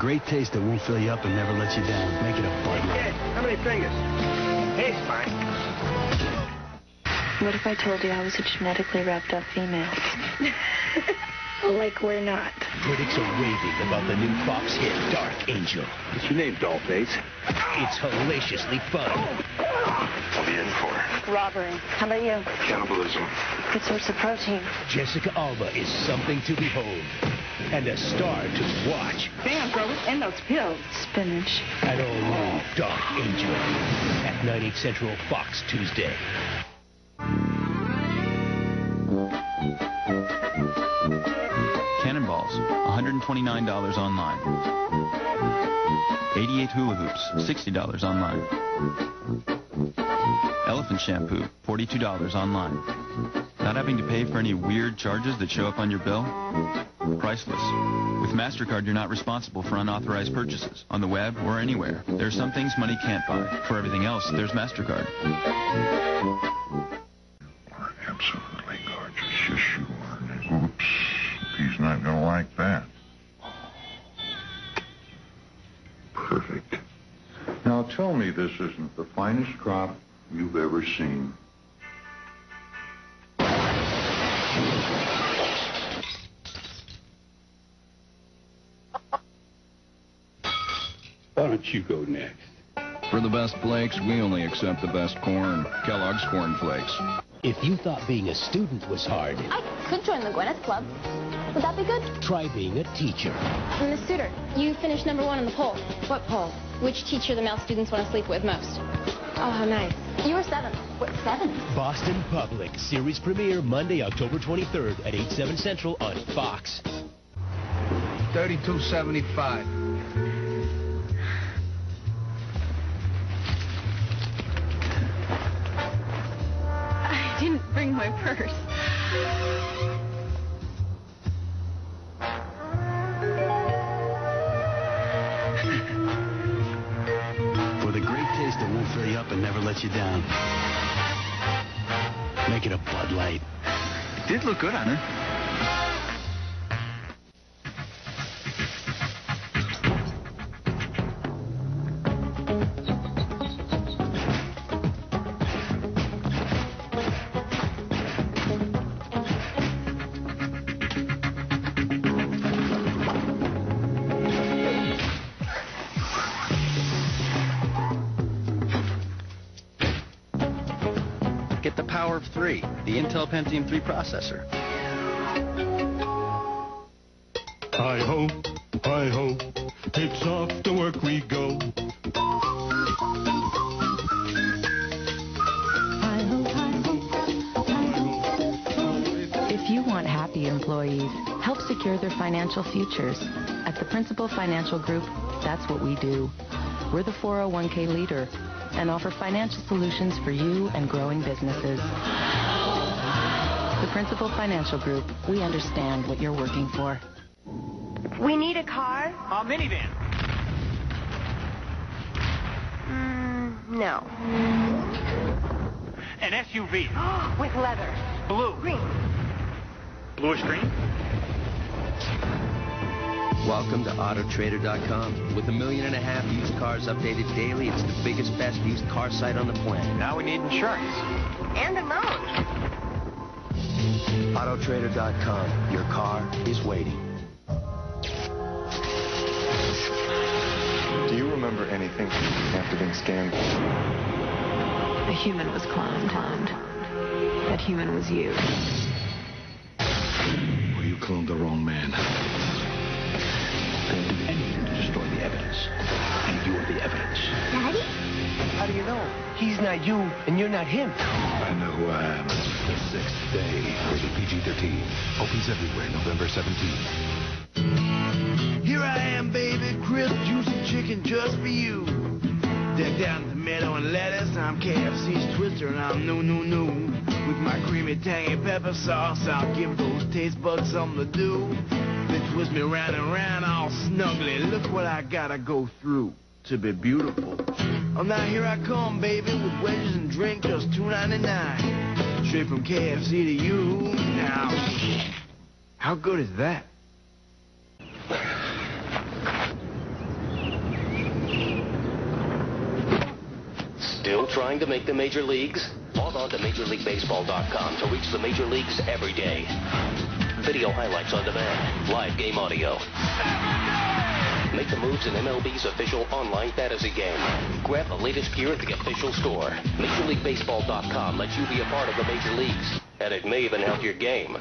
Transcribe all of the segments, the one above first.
great taste that won't fill you up and never let you down. Make it a Bud Light. Hey, how many fingers? Hey, fine. What if I told you I was a genetically wrapped up female? Like we're not. Critics are raving about the new Fox hit, Dark Angel. What's your name, Dollface? It's hilariously fun. What are you in for? Robbery. How about you? Cannibalism. Good source of protein. Jessica Alba is something to behold. And a star to watch. Damn, bro, what's in those pills? Spinach. An all-new Dark Angel. At 9/8 Central, Fox, Tuesday. Cannonballs, $129 online. 88 hula hoops, $60 online. Elephant shampoo, $42 online. Not having to pay for any weird charges that show up on your bill? Priceless. With MasterCard, you're not responsible for unauthorized purchases, on the web or anywhere. There are some things money can't buy. For everything else, there's MasterCard. Are absolutely gorgeous. Yes, you are. Oops. He's not going to like that. Perfect. Now tell me this isn't the finest crop you've ever seen. Why don't you go next? For the best flakes, we only accept the best corn. Kellogg's Corn Flakes. If you thought being a student was hard... I could join the Gwyneth Club. Would that be good? Try being a teacher. Miss Souter, you finished #1 in the poll. What poll? Which teacher the male students want to sleep with most. Oh, how nice. You were 7th. What, 7th? Boston Public. Series premiere Monday, October 23rd at 8/7 Central on Fox. $32.75. Bring my purse. For the great taste that won't fill you up and never let you down. Make it a Bud Light. It did look good on her. Of 3, the Intel Pentium III processor. Hi ho, it's off to work we go. Hi ho, hi ho, hi ho. If you want happy employees, help secure their financial futures. At the Principal Financial Group, that's what we do. We're the 401k leader and offer financial solutions for you and growing businesses. The Principal Financial Group, we understand what you're working for. We need a car. A minivan. No. An SUV. With leather. Blue. Green. Bluish green. Welcome to Autotrader.com. With 1.5 million used cars updated daily, it's the biggest, best used car site on the planet. Now we need insurance. And a loan. Autotrader.com. Your car is waiting. Do you remember anything after being scammed? A human was cloned. That human was you. Well, you cloned the wrong man. They'll do anything to destroy the evidence. And you're the evidence. Daddy? How do you know? He's not you, and you're not him. I know who I am. The Sixth Day. Rated PG-13. Opens everywhere November 17th. Here I am, baby. Crisp, juice, and chicken just for you. They're down tomato and lettuce. I'm KFC's Twister, and I'm new. With my creamy, tangy pepper sauce, I'll give those taste buds something to do. They twist me round and round all snuggly. Look what I gotta go through to be beautiful. Oh, now here I come, baby, with wedges and drink, just $2.99. Straight from KFC to you. Now, how good is that? do trying to make the major leagues? Log on to MajorLeagueBaseball.com to reach the major leagues every day. Video highlights on demand, live game audio. Make the moves in MLB's official online fantasy game. Grab the latest gear at the official store. MajorLeagueBaseball.com lets you be a part of the major leagues, and it may even help your game.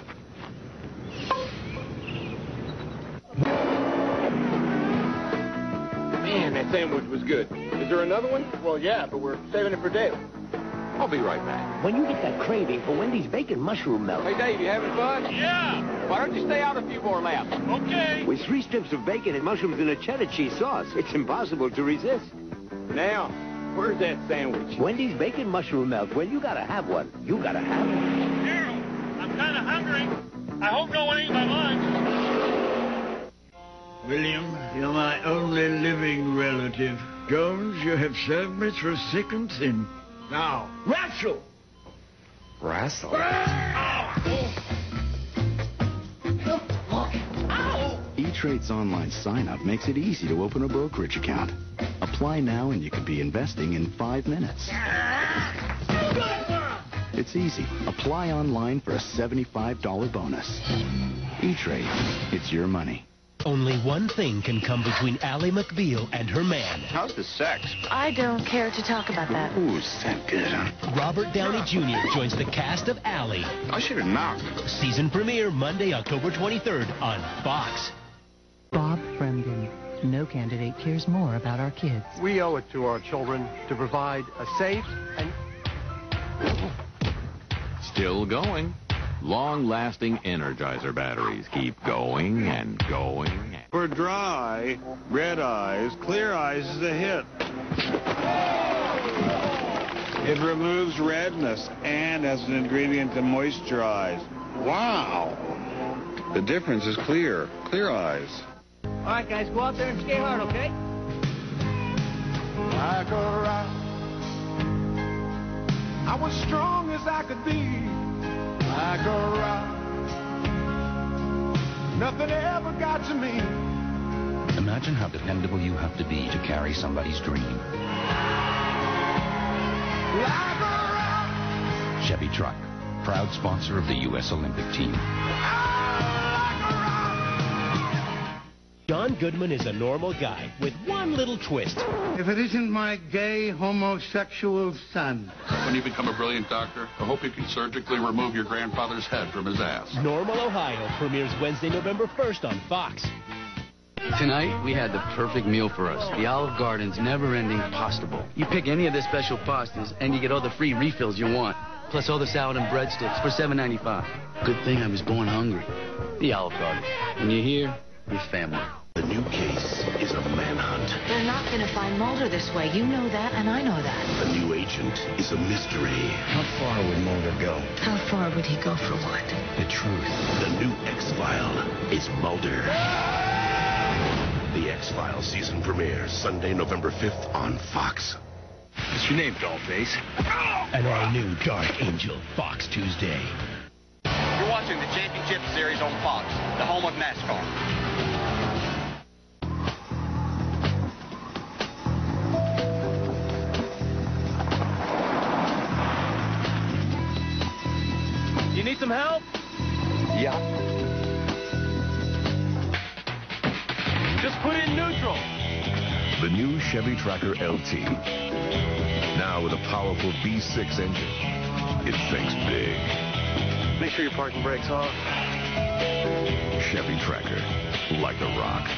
Man, that sandwich was good. Is there another one? Well, yeah, but we're saving it for Dale. I'll be right back. When you get that craving for Wendy's bacon mushroom melt. Hey, Dave, you having fun? Yeah. Why don't you stay out a few more laps? Okay. With 3 strips of bacon and mushrooms in a cheddar cheese sauce, it's impossible to resist. Now, where's that sandwich? Wendy's bacon mushroom melt. Well, you gotta have one. You gotta have one. Gerald, I'm kinda hungry. I hope no one ate my lunch. William, you're my only living relative. Jones, you have served me through thick and thin. Now, wrestle! Wrestle? E-Trade's online sign-up makes it easy to open a brokerage account. Apply now and you could be investing in 5 minutes. It's easy. Apply online for a $75 bonus. E-Trade, it's your money. Only one thing can come between Ally McBeal and her man. How's the sex? I don't care to talk about that. Ooh, that good, huh? Robert Downey Jr. joins the cast of Ally. I should have knocked. Season premiere Monday, October 23rd on Fox. Bob Fremden. No candidate cares more about our kids. We owe it to our children to provide a safe and... Still going. Long-lasting Energizer batteries keep going and going. For dry, red eyes, Clear Eyes is a hit. It removes redness and has an ingredient to moisturize. Wow! The difference is clear. Clear Eyes. All right, guys, go out there and stay hard, okay? Like a rock, I was strong as I could be. Like a rock, nothing ever got to me. Imagine how dependable you have to be to carry somebody's dream. Like a rock. Chevy Truck, proud sponsor of the U.S. Olympic team. John Goodman is a normal guy with one little twist. If it isn't my gay homosexual son. When you become a brilliant doctor, I hope you can surgically remove your grandfather's head from his ass. Normal, Ohio premieres Wednesday, November 1st on Fox. Tonight, we had the perfect meal for us. The Olive Garden's never-ending pasta bowl. You pick any of their special pastas, and you get all the free refills you want. Plus all the salad and breadsticks for $7.95. Good thing I was born hungry. The Olive Garden. When you're here, you're family. The new case is a manhunt. They're not going to find Mulder this way. You know that, and I know that. The new agent is a mystery. How far would Mulder go? How far would he go for what? The truth. The new X-File is Mulder. The X-Files season premiere Sunday, November 5th on Fox. What's your name, Dollface? An all-new Dark Angel, Fox Tuesday. You're watching the Championship Series on Fox, the home of NASCAR. You need some help? Yeah. Just put in neutral. The new Chevy Tracker LT. Now with a powerful V6 engine, it thinks big. Make sure your parking brake's off. Chevy Tracker, like a rock.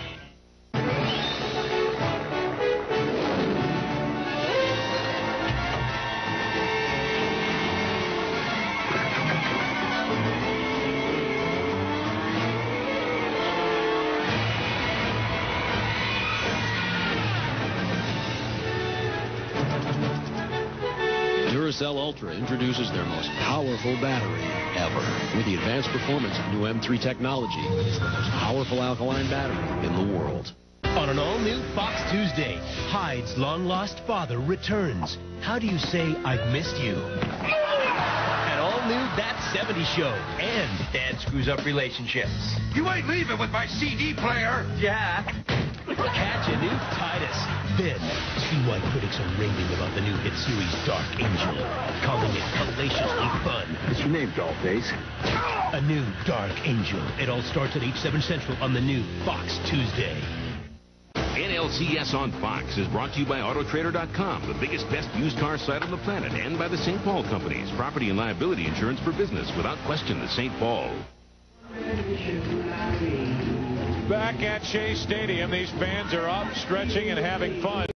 Duracell Ultra introduces their most powerful battery ever. With the advanced performance of new M3 technology, it's the most powerful alkaline battery in the world. On an all-new Fox Tuesday, Hyde's long-lost father returns. How do you say, I've missed you? An all-new That '70s Show, and Dad screws up relationships. You ain't leaving with my CD player! Yeah. Catch a new Titus. Then, see why critics are raving about the new hit series Dark Angel, calling it hellaciously fun. What's your name, Dollface? A new Dark Angel. It all starts at 8/7 Central on the new Fox Tuesday. NLCS on Fox is brought to you by Autotrader.com, the biggest, best used car site on the planet, and by the St. Paul Companies, property and liability insurance for business, without question, the St. Paul. Back at Shea Stadium, these fans are up, stretching, and having fun.